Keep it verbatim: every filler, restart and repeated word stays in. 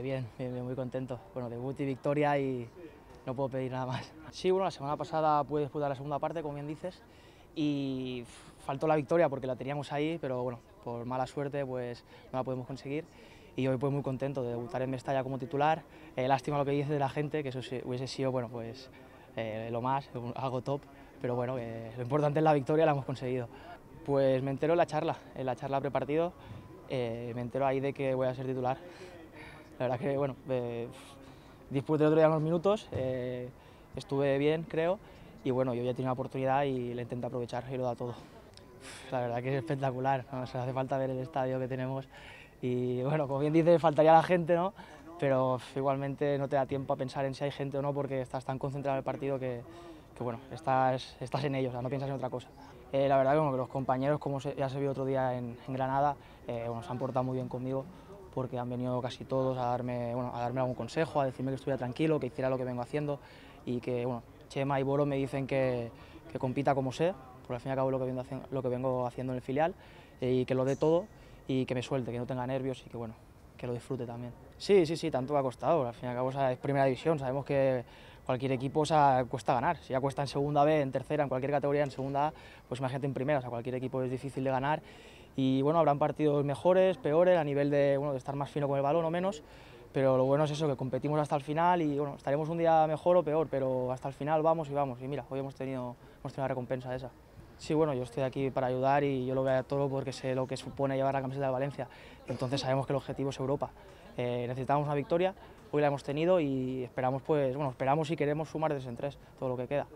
Bien, bien, bien, muy contento. Bueno, debut y victoria y no puedo pedir nada más. Sí, bueno, la semana pasada pude disputar la segunda parte, como bien dices, y faltó la victoria porque la teníamos ahí, pero bueno, por mala suerte pues no la podemos conseguir. Y hoy pues muy contento de debutar en Mestalla como titular. Eh, lástima lo que dice de la gente, que eso hubiese sido, bueno, pues eh, lo más, algo top, pero bueno, eh, lo importante es la victoria, la hemos conseguido. Pues me entero en la charla, en la charla prepartido, eh, me entero ahí de que voy a ser titular. La verdad que, bueno, eh, disputé otro día unos minutos, eh, estuve bien, creo, y bueno, yo ya tenía una oportunidad y la intenté aprovechar y lo da todo. La verdad que es espectacular, ¿no? O sea, hace falta ver el estadio que tenemos y, bueno, como bien dices, faltaría la gente, ¿no? Pero igualmente no te da tiempo a pensar en si hay gente o no porque estás tan concentrado en el partido que, que bueno, estás, estás en ello, o sea, no piensas en otra cosa. Eh, la verdad que, bueno, que los compañeros, como se, ya se vio otro día en, en Granada, eh, bueno, se han portado muy bien conmigo, porque han venido casi todos a darme, bueno, a darme algún consejo, a decirme que estuviera tranquilo, que hiciera lo que vengo haciendo y que, bueno, Chema y Boro me dicen que, que compita como sé, porque al fin y al cabo lo que, vengo, lo que vengo haciendo en el filial y que lo dé todo y que me suelte, que no tenga nervios y que, bueno, que lo disfrute también. Sí, sí, sí, tanto me ha costado, al fin y al cabo o sea, es primera división, sabemos que cualquier equipo o sea, cuesta ganar, si ya cuesta en segunda B, en tercera, en cualquier categoría, en segunda A, pues imagínate en primera, o sea, cualquier equipo es difícil de ganar. Y bueno, habrán partidos mejores, peores, a nivel de, bueno, de estar más fino con el balón o menos, pero lo bueno es eso, que competimos hasta el final y bueno, estaremos un día mejor o peor, pero hasta el final vamos y vamos. Y mira, hoy hemos tenido, hemos tenido la recompensa esa. Sí, bueno, yo estoy aquí para ayudar y yo lo voy a todo porque sé lo que supone llevar la camiseta de Valencia, entonces sabemos que el objetivo es Europa. Eh, necesitamos una victoria, hoy la hemos tenido y esperamos, pues, bueno, esperamos y queremos sumar de tres en tres, todo lo que queda.